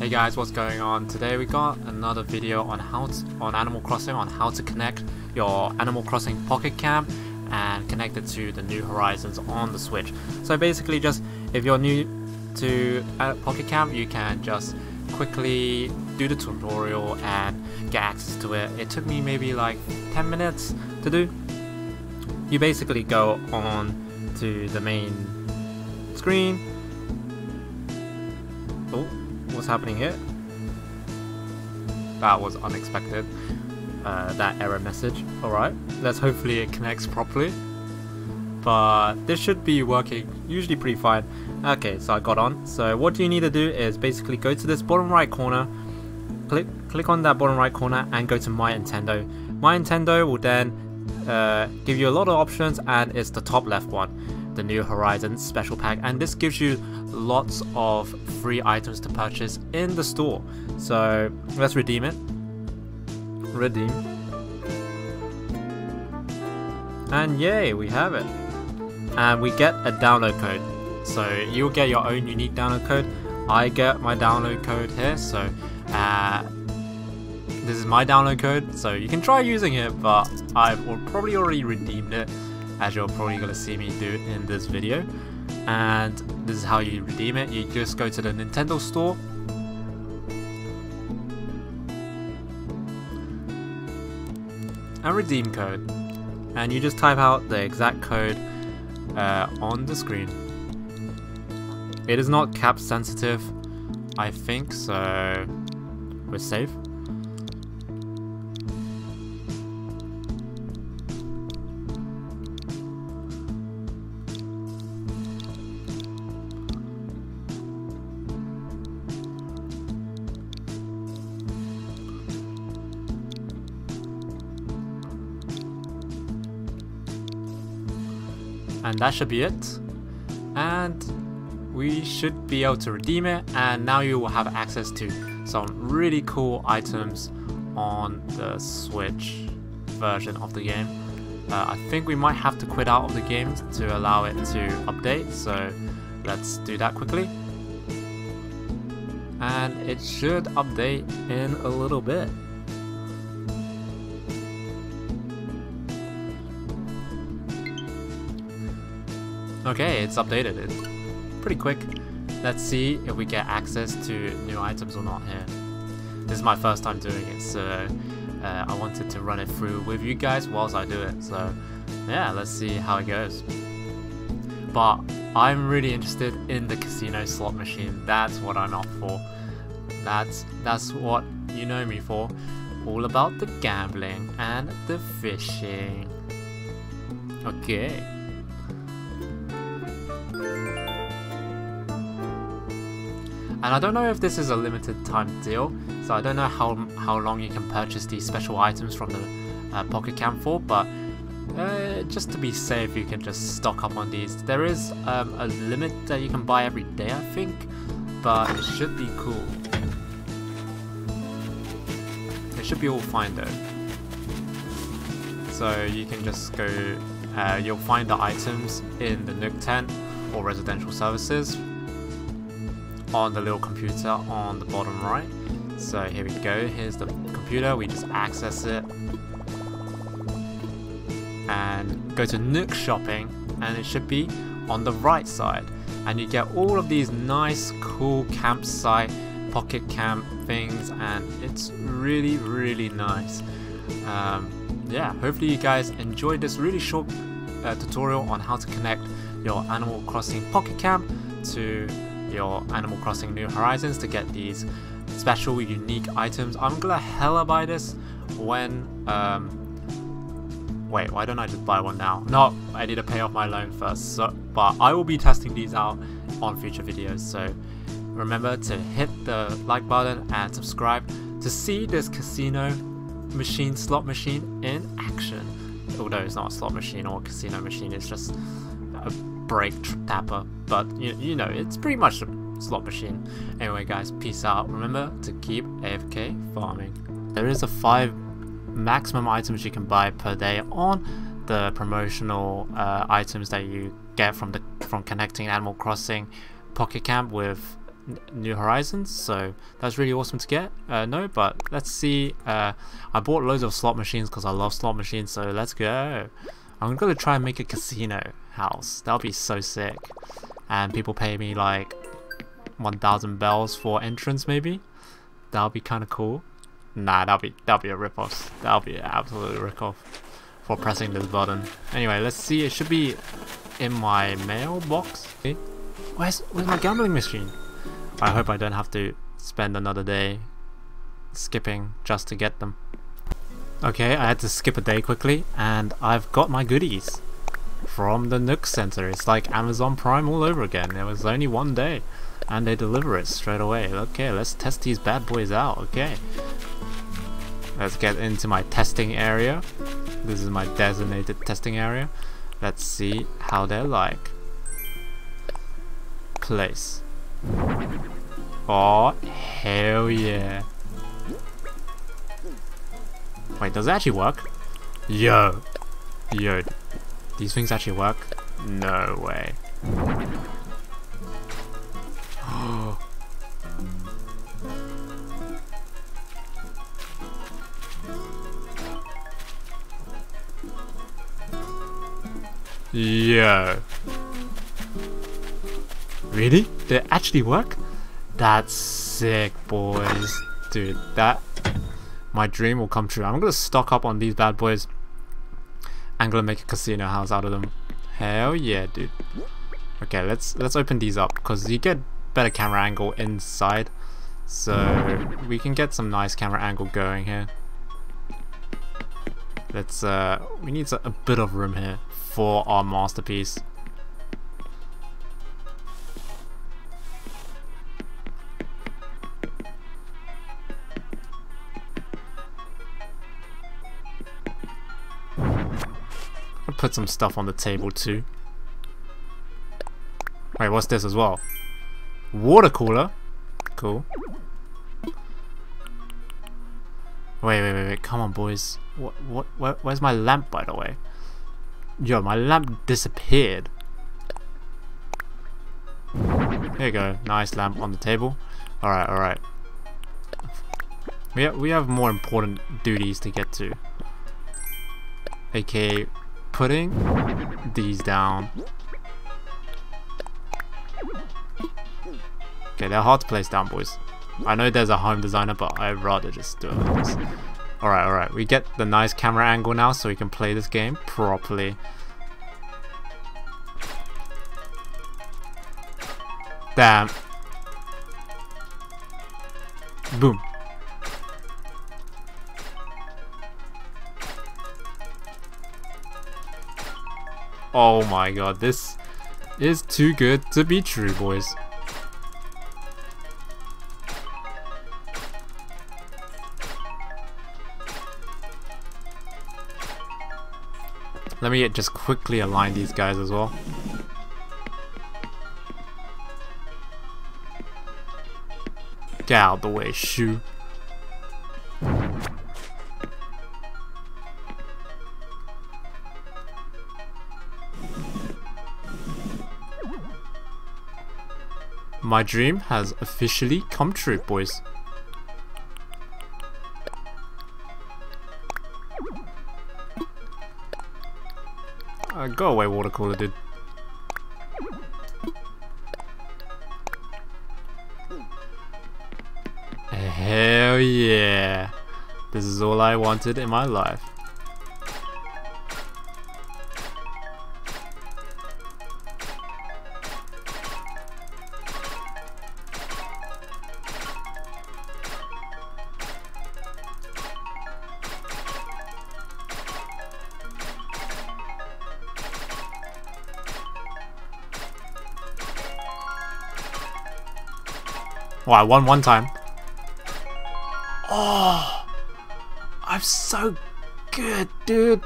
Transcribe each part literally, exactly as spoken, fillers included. Hey guys, what's going on? Today we got another video on how to, on Animal Crossing on how to connect your Animal Crossing Pocket Camp and connect it to the New Horizons on the Switch. So basically, just if you're new to Pocket Camp, you can just quickly do the tutorial and get access to it. It took me maybe like ten minutes to do. You basically go on to the main screen. Oh. What's happening here? That was unexpected, uh, that error message. Alright, let's hopefully it connects properly, but this should be working usually pretty fine. Okay, so I got on. So what you need to do is basically go to this bottom right corner, click click on that bottom right corner and go to My Nintendo. My Nintendo will then uh, give you a lot of options, and it's the top left one, the New Horizons special pack, and this gives you lots of free items to purchase in the store. So let's redeem it. Redeem. And yay, we have it. And we get a download code. So you'll get your own unique download code. I get my download code here. So uh, this is my download code. So you can try using it, but I've probably already redeemed it, as you're probably going to see me do in this video. And this is how you redeem it. You just go to the Nintendo store, and redeem code. And you just type out the exact code uh, on the screen. It is not cap sensitive, I think, so we're safe. And that should be it, and we should be able to redeem it, and now you will have access to some really cool items on the Switch version of the game. uh, I think we might have to quit out of the game to allow it to update, so let's do that quickly, and it should update in a little bit. Okay, it's updated. It's pretty quick. Let's see if we get access to new items or not here. This is my first time doing it, so uh, I wanted to run it through with you guys whilst I do it. So yeah, let's see how it goes. But I'm really interested in the casino slot machine. That's what I'm up for. That's, that's what you know me for. All about the gambling and the fishing. Okay. And I don't know if this is a limited time deal, so I don't know how how long you can purchase these special items from the uh, Pocket Camp for, but uh, just to be safe, you can just stock up on these. There is um, a limit that you can buy every day, I think, but it should be cool. It should be all fine though. So you can just go, uh, you'll find the items in the Nook Tent or residential services on the little computer on the bottom right. So here we go, here's the computer, we just access it and go to Nook Shopping, and it should be on the right side, and you get all of these nice cool campsite pocket camp things, and it's really really nice. Um, yeah, hopefully you guys enjoyed this really short uh, tutorial on how to connect your Animal Crossing Pocket Camp to your Animal Crossing New Horizons to get these special unique items. I'm gonna hella buy this when um wait, why don't I just buy one now? No, I need to pay off my loan first. So, but I will be testing these out on future videos, so remember to hit the like button and subscribe to see this casino machine slot machine in action. Although it's not a slot machine or a casino machine, it's just a break tapper, but you, you know, it's pretty much a slot machine. Anyway guys, peace out. Remember to keep A F K farming. There is a five maximum items you can buy per day on the promotional uh, items that you get from the from connecting Animal Crossing Pocket Camp with New Horizons, so that's really awesome to get. Uh, no, but let's see. Uh, I bought loads of slot machines because I love slot machines, so let's go. I'm gonna try and make a casino house. That'll be so sick. And people pay me like one thousand bells for entrance, maybe. That'll be kind of cool. Nah, that'll be that'll be a ripoff. That'll be an absolute ripoff for pressing this button. Anyway, let's see. It should be in my mailbox. Okay. Where's where's my gambling machine? I hope I don't have to spend another day skipping just to get them. Okay, I had to skip a day quickly, and I've got my goodies from the Nook Center. It's like Amazon Prime all over again. It was only one day, and they deliver it straight away. Okay, let's test these bad boys out. Okay, let's get into my testing area. This is my designated testing area. Let's see how they're like. Place. Oh, hell yeah. Wait, does it actually work? Yo. Yo. These things actually work? No way. Yo. Really? They actually work? That's sick, boys. Dude, that... my dream will come true. I'm gonna stock up on these bad boys. I'm gonna make a casino house out of them. Hell yeah, dude. Okay, let's let's open these up, because you get better camera angle inside. So we can get some nice camera angle going here. Let's uh we need a, a bit of room here for our masterpiece. Put some stuff on the table too. Wait, what's this as well? Water cooler? Cool. Wait, wait, wait, wait. Come on, boys. What, what, where, where's my lamp, by the way? Yo, my lamp disappeared. There you go. Nice lamp on the table. Alright, alright. We have, we have more important duties to get to. A K A putting these down. Okay, they're hard to place down, boys. I know there's a home designer, but I'd rather just do it like this. Alright, alright. We get the nice camera angle now so we can play this game properly. Damn. Boom. Oh my god, this is too good to be true, boys. Let me just quickly align these guys as well. Get out of the way, shoo. My dream has officially come true, boys. Uh, go away, water cooler, dude. Hell yeah. This is all I wanted in my life. Well, I won one time. Oh, I'm so good, dude.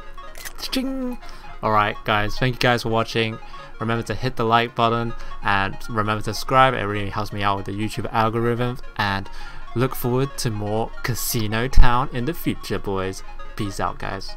Ching. All right, guys. Thank you guys for watching. Remember to hit the like button and remember to subscribe. It really helps me out with the YouTube algorithm. And look forward to more Casino Town in the future, boys. Peace out, guys.